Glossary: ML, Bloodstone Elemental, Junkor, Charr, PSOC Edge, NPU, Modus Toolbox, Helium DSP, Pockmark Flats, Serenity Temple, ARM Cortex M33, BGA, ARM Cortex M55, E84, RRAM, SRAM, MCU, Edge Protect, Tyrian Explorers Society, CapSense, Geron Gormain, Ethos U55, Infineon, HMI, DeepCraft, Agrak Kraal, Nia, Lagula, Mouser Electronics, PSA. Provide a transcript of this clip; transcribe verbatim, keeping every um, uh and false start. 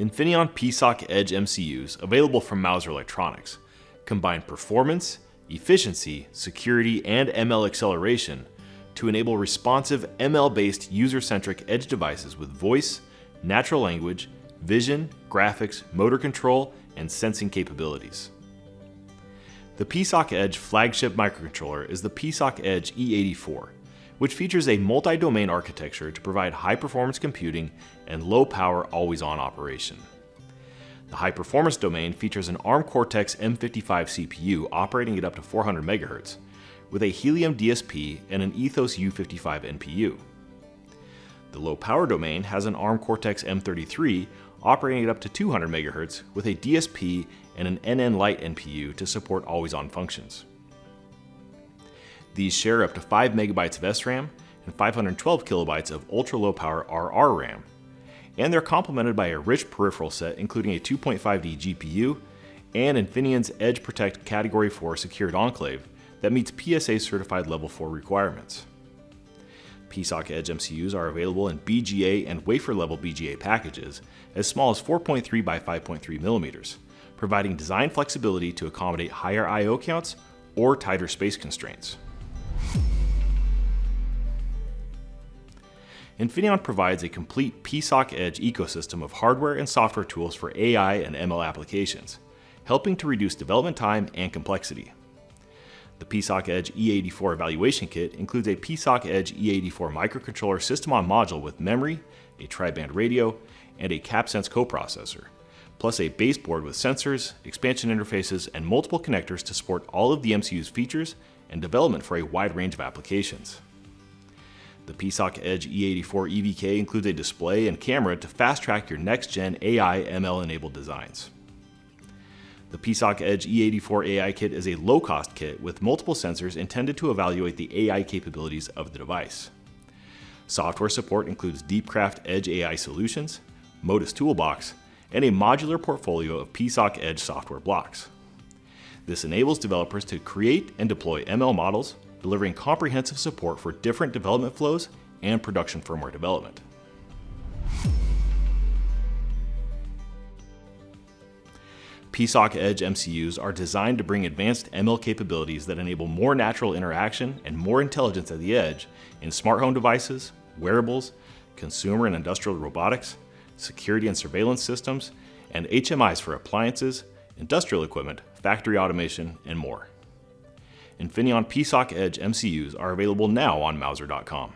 Infineon P SOC Edge M C Us available from Mouser Electronics combine performance, efficiency, security, and M L acceleration to enable responsive M L-based user-centric edge devices with voice, natural language, vision, graphics, motor control, and sensing capabilities. The P SOC Edge flagship microcontroller is the P SOC Edge E eighty-four, which features a multi-domain architecture to provide high-performance computing and low-power, always-on operation. The high-performance domain features an ARM Cortex M fifty-five C P U operating at up to four hundred megahertz, with a Helium D S P and an Ethos U fifty-five N P U. The low-power domain has an ARM Cortex M thirty-three operating at up to two hundred megahertz with a D S P and an N N Lite N P U to support always-on functions. These share up to five megabytes of S RAM and five hundred twelve kilobytes of ultra-low-power R R RAM, and they're complemented by a rich peripheral set including a two point five D G P U and Infineon's Edge Protect Category four secured enclave that meets P S A certified level four requirements. P SOC Edge M C Us are available in B G A and wafer level B G A packages as small as four point three by five point three millimeters, providing design flexibility to accommodate higher I O counts or tighter space constraints. Infineon provides a complete P SOC Edge ecosystem of hardware and software tools for A I and M L applications, helping to reduce development time and complexity. The P SOC Edge E eighty-four evaluation kit includes a P SOC Edge E eighty-four microcontroller system-on-module with memory, a tri-band radio, and a CapSense coprocessor, plus a baseboard with sensors, expansion interfaces, and multiple connectors to support all of the M C U's features and development for a wide range of applications. The P SOC Edge E eighty-four E V K includes a display and camera to fast-track your next-gen A I M L-enabled designs. The P SOC Edge E eighty-four A I Kit is a low-cost kit with multiple sensors intended to evaluate the A I capabilities of the device. Software support includes DeepCraft Edge A I solutions, Modus Toolbox, and a modular portfolio of P SOC Edge software blocks. This enables developers to create and deploy M L models, delivering comprehensive support for different development flows and production firmware development. P SOC Edge M C Us are designed to bring advanced M L capabilities that enable more natural interaction and more intelligence at the edge in smart home devices, wearables, consumer and industrial robotics, security and surveillance systems, and H M Is for appliances, industrial equipment, factory automation, and more. Infineon P SOC Edge M C Us are available now on Mouser dot com.